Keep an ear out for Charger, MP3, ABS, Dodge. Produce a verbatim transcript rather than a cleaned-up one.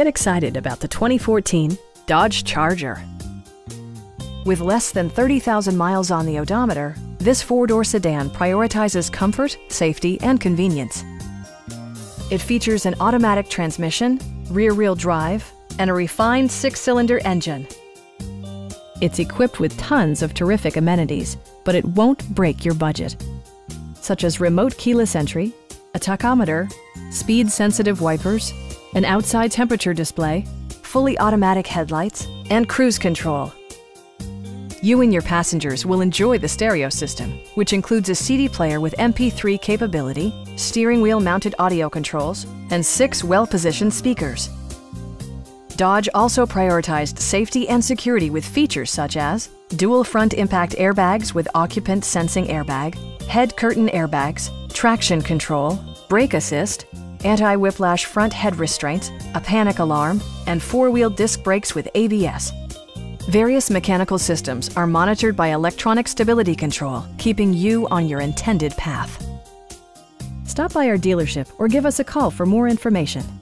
Get excited about the twenty fourteen Dodge Charger. With less than thirty thousand miles on the odometer, this four-door sedan prioritizes comfort, safety, and convenience. It features an automatic transmission, rear-wheel drive, and a refined six-cylinder engine. It's equipped with tons of terrific amenities, but it won't break your budget, such as remote keyless entry, a tachometer, speed-sensitive wipers, an outside temperature display, fully automatic headlights, and cruise control. You and your passengers will enjoy the stereo system, which includes a C D player with M P three capability, steering wheel mounted audio controls, and six well-positioned speakers. Dodge also prioritized safety and security with features such as dual front impact airbags with occupant sensing airbag, head curtain airbags, traction control, brake assist, anti-whiplash front head restraints, a panic alarm, and four-wheel disc brakes with A B S. Various mechanical systems are monitored by electronic stability control, keeping you on your intended path. Stop by our dealership or give us a call for more information.